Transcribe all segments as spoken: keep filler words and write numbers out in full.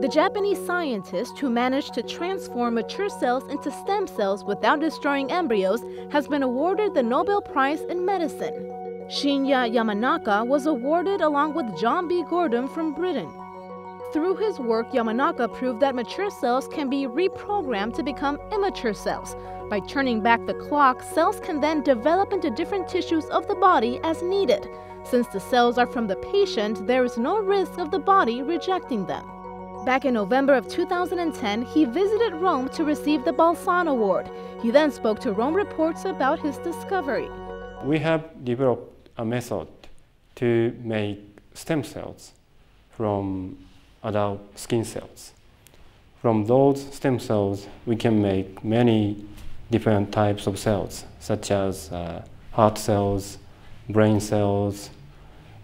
the Japanese scientist who managed to transform mature cells into stem cells without destroying embryos has been awarded the Nobel Prize in Medicine. Shinya Yamanaka was awarded along with John B. Gurdon from Britain. Through his work, Yamanaka proved that mature cells can be reprogrammed to become immature cells. By turning back the clock, cells can then develop into different tissues of the body as needed. Since the cells are from the patient, there is no risk of the body rejecting them. Back in November of two thousand ten, he visited Rome to receive the Balsan Award. He then spoke to ROME Reports about his discovery. We have developed a method to make stem cells from adult skin cells. From those stem cells, we can make many different types of cells, such as uh, heart cells, brain cells,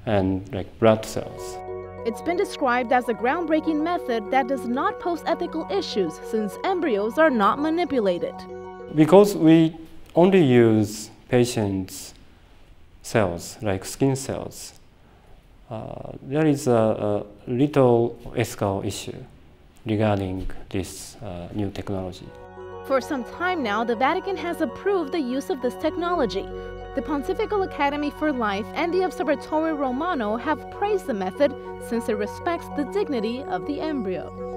and like blood cells. It's been described as a groundbreaking method that does not pose ethical issues, since embryos are not manipulated. Because we only use patients' cells, like skin cells, Uh, there is a, a little ethical issue regarding this uh, new technology. For some time now, the Vatican has approved the use of this technology. The Pontifical Academy for Life and the Osservatorio Romano have praised the method since it respects the dignity of the embryo.